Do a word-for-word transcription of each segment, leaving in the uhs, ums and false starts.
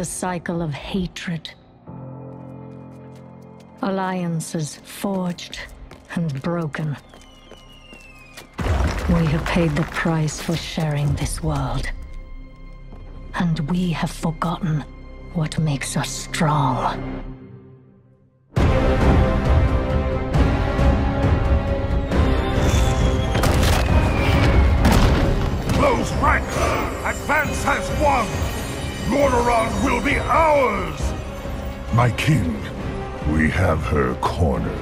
A cycle of hatred. Alliances forged and broken. We have paid the price for sharing this world. And we have forgotten what makes us strong. Close ranks! Advance has won! Lordaeron will be ours! My king, we have her cornered.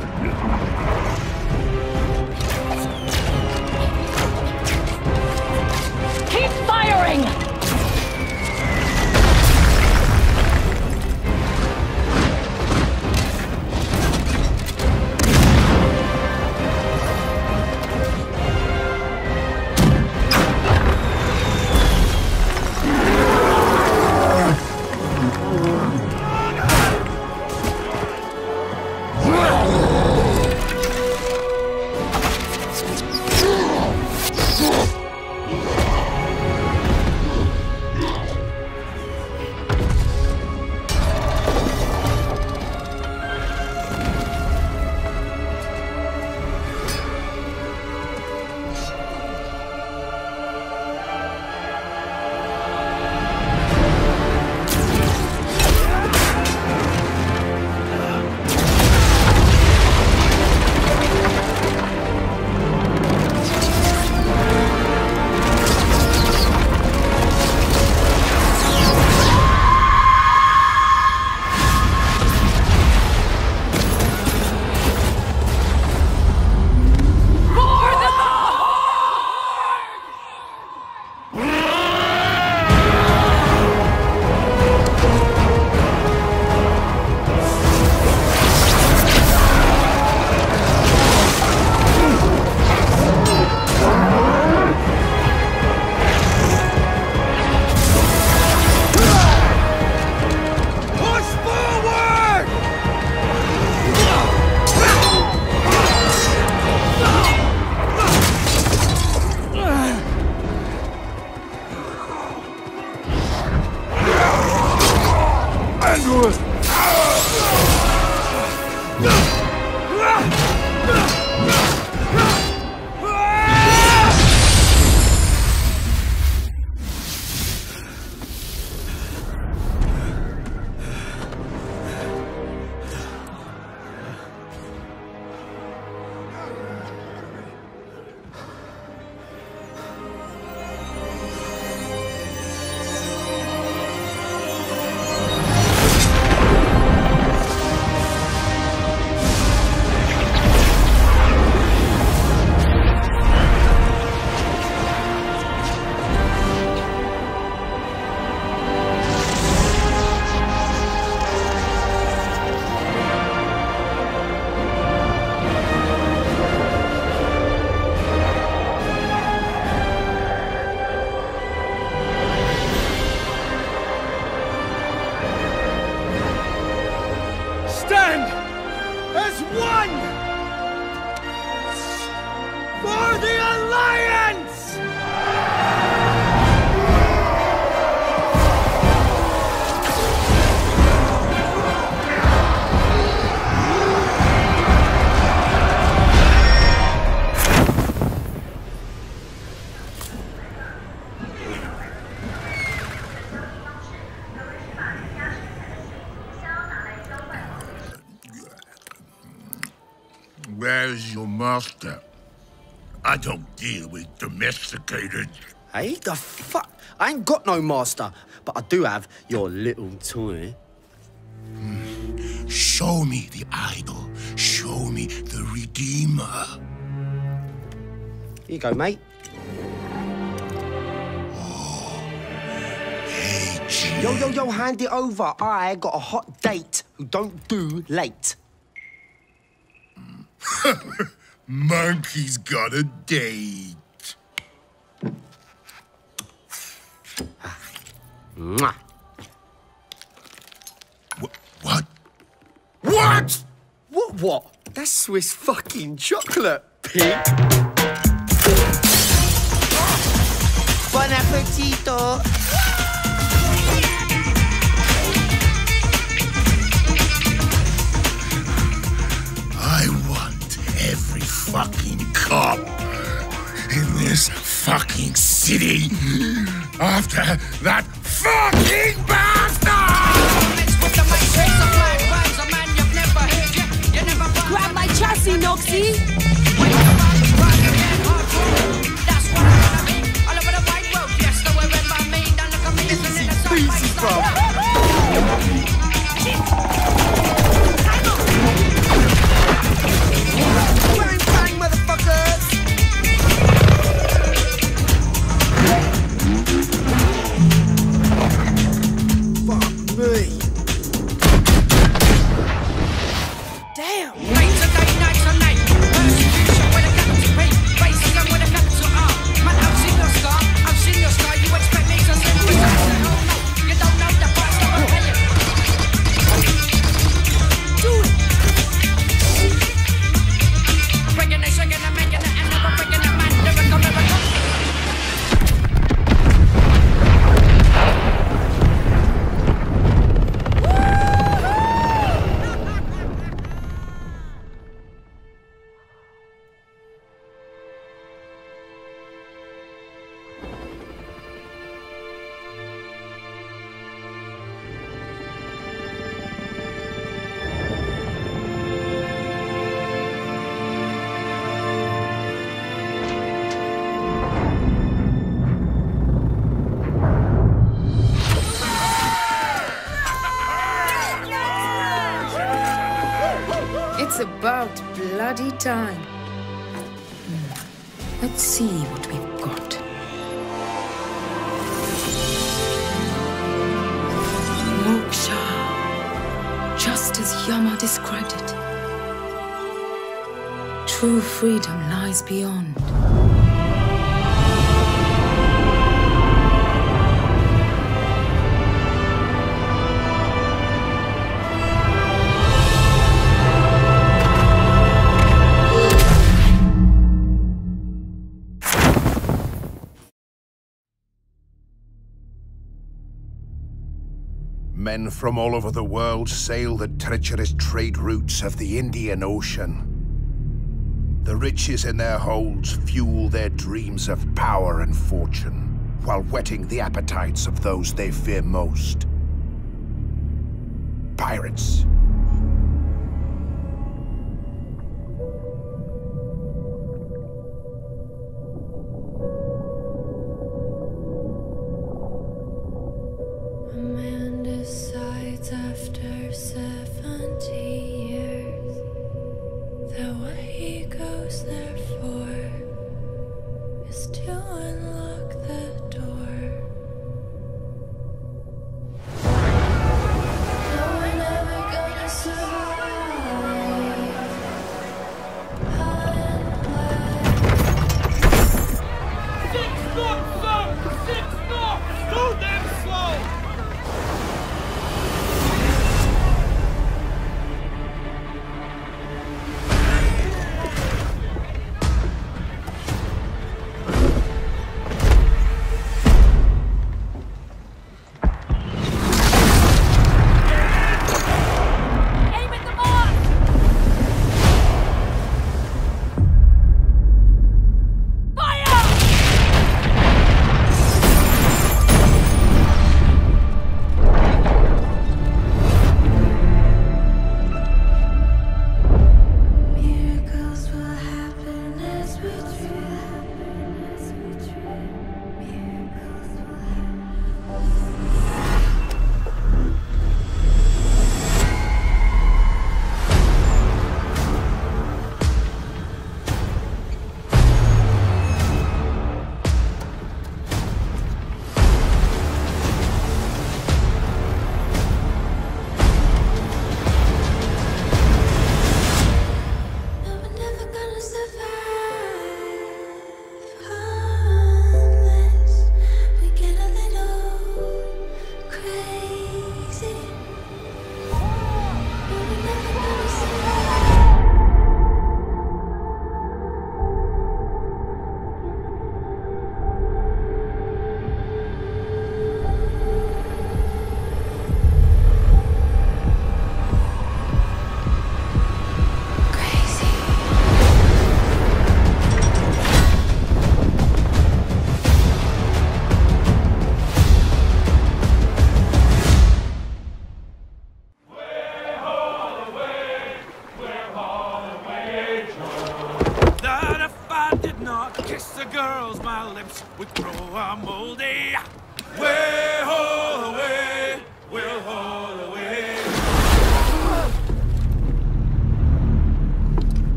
where is your master? I don't deal with domesticated. Hey, the fuck? I ain't got no master, but I do have your little toy. Mm. Show me the idol. Show me the redeemer. Here you go, mate. Oh, hey, G. Yo, yo, yo, hand it over. I got a hot date who don't do late. Monkey's got a date. Mwah. What? What? What, what? That's Swiss fucking chocolate, pig. Bon appetito. I want every fucking cop in this fucking city after that fucking bastard! Grab my chassis, Noxy! Easy, easy, bro. We're in panic, motherfuckers! Bloody time. Hmm. Let's see what we've got. Moksha. Just as Yama described it. True freedom lies beyond. Men from all over the world sail the treacherous trade routes of the Indian Ocean. The riches in their holds fuel their dreams of power and fortune, while whetting the appetites of those they fear most. Pirates.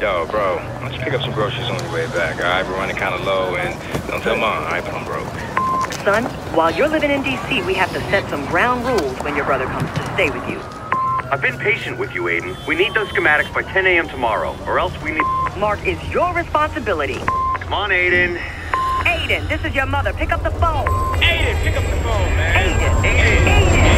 Yo, bro, let's pick up some groceries on your way back, all right? We're running kind of low, and don't tell Mom, all right, but I'm broke. Son, while you're living in D C, we have to set some ground rules when your brother comes to stay with you. I've been patient with you, Aiden. We need those schematics by ten A M tomorrow, or else we need... Mark, it's your responsibility. Come on, Aiden. Aiden, this is your mother. Pick up the phone. Aiden, pick up the phone, man. Aiden, Aiden, Aiden. Aiden. Aiden.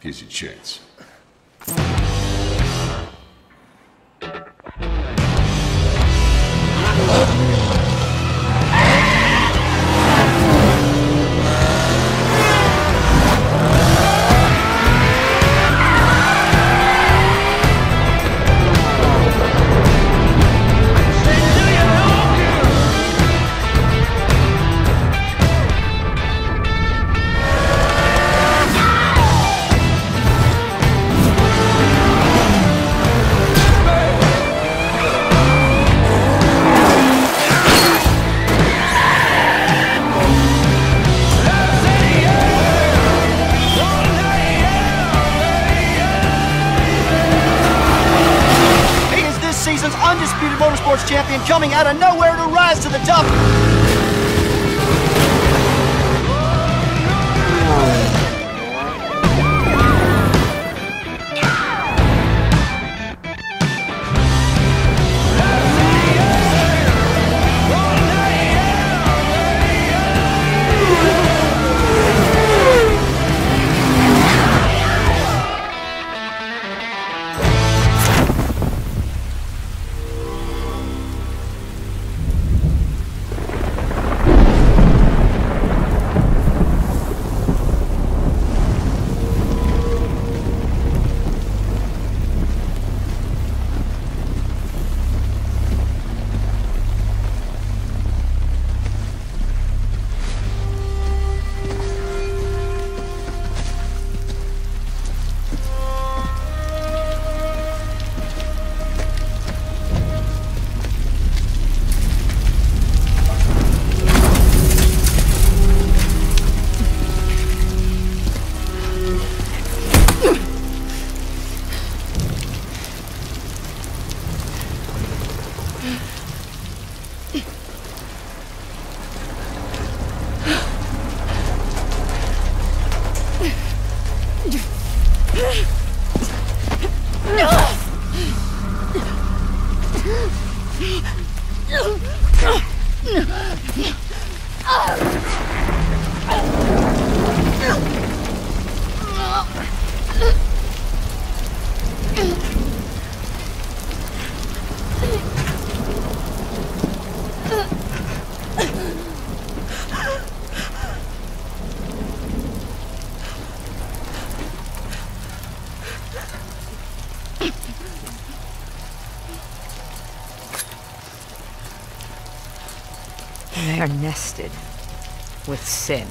Here's your chance. Champion coming out of nowhere to rise to the top. They are nested with sin.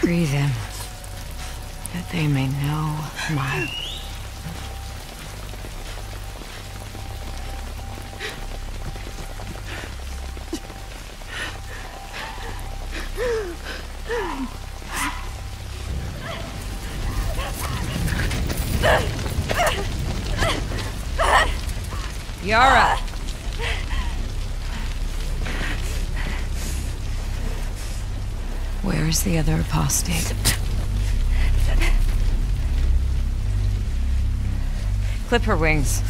Free them, that they may know my... Yara! Where is the other apostate? Clip her wings.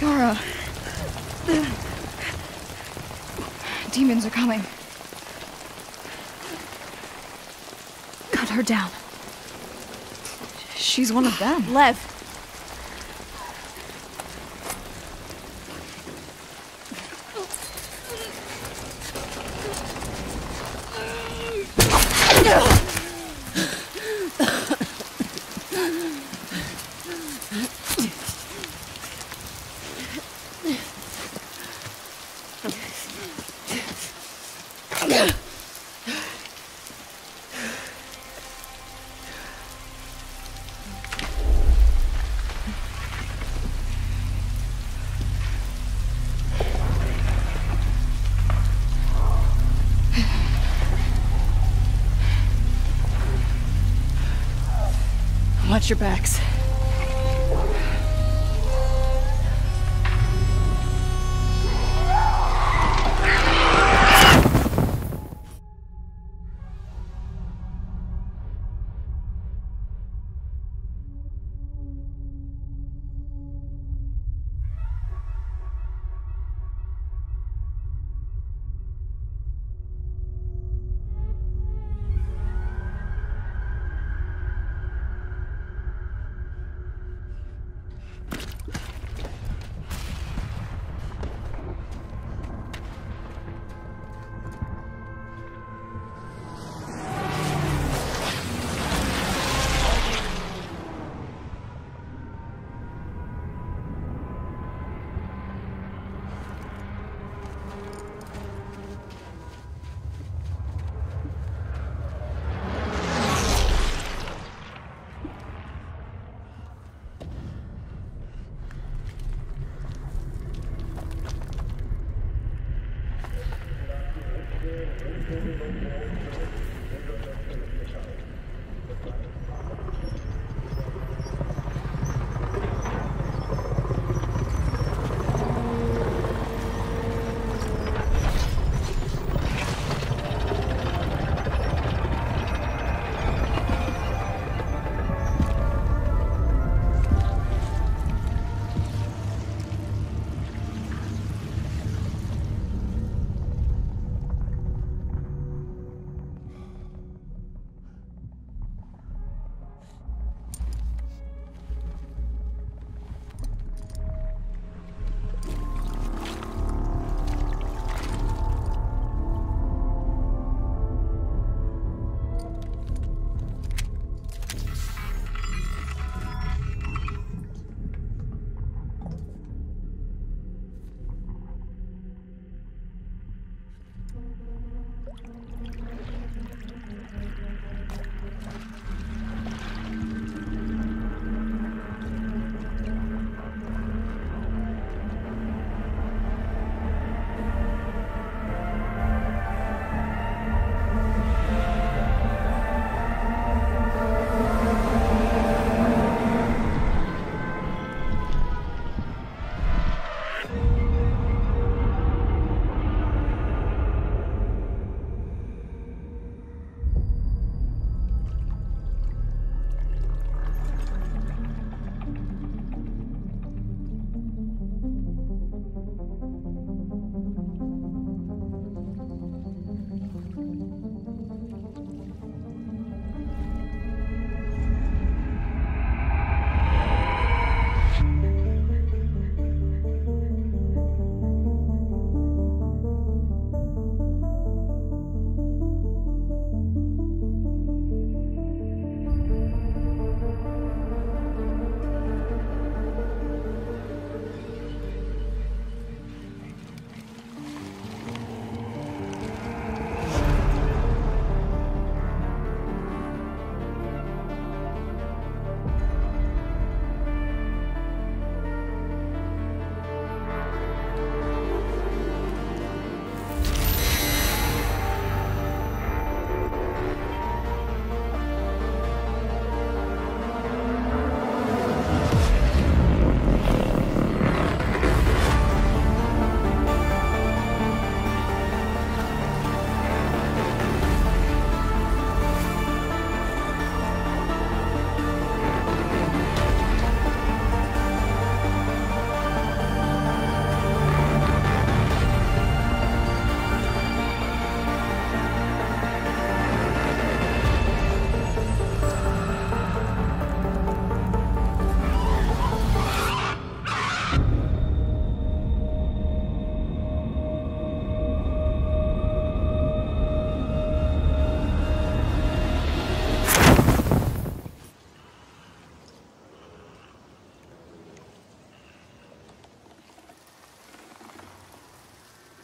Yara, the demons are coming. Cut her down. She's one of them. Lev. Watch your backs.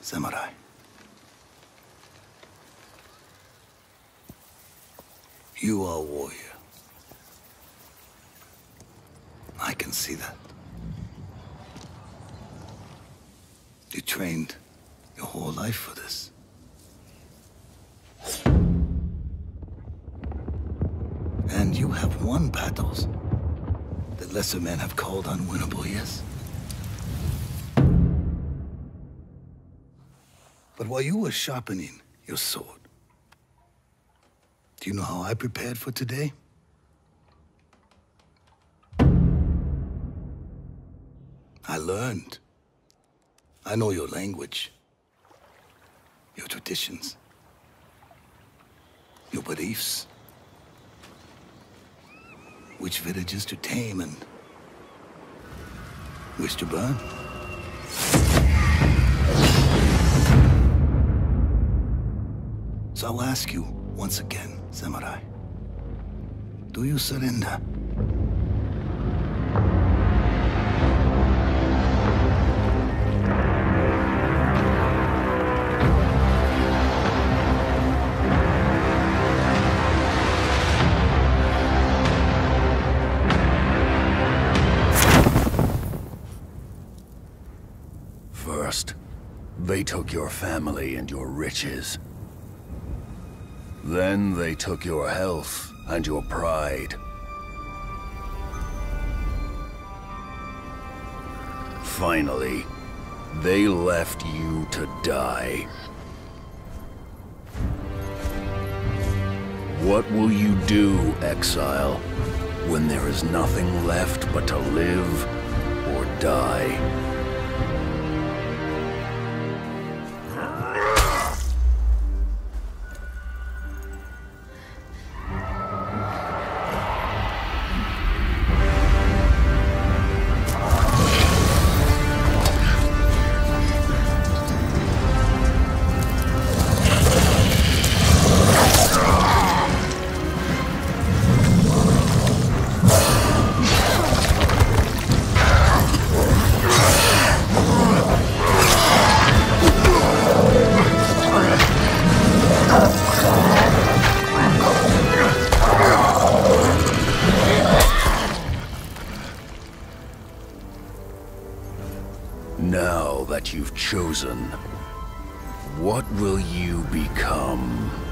samurai. You are a warrior. I can see that. You trained your whole life for this. And you have won battles that lesser men have called unwinnable, yes? But while you were sharpening your sword, do you know how I prepared for today? I learned. I know your language, your traditions, your beliefs, which villages to tame and which to burn. So I'll ask you once again, samurai, do you surrender? First, they took your family and your riches. Then they took your health and your pride. Finally, they left you to die. What will you do, exile, when there is nothing left but to live or die? Now that you've chosen, what will you become?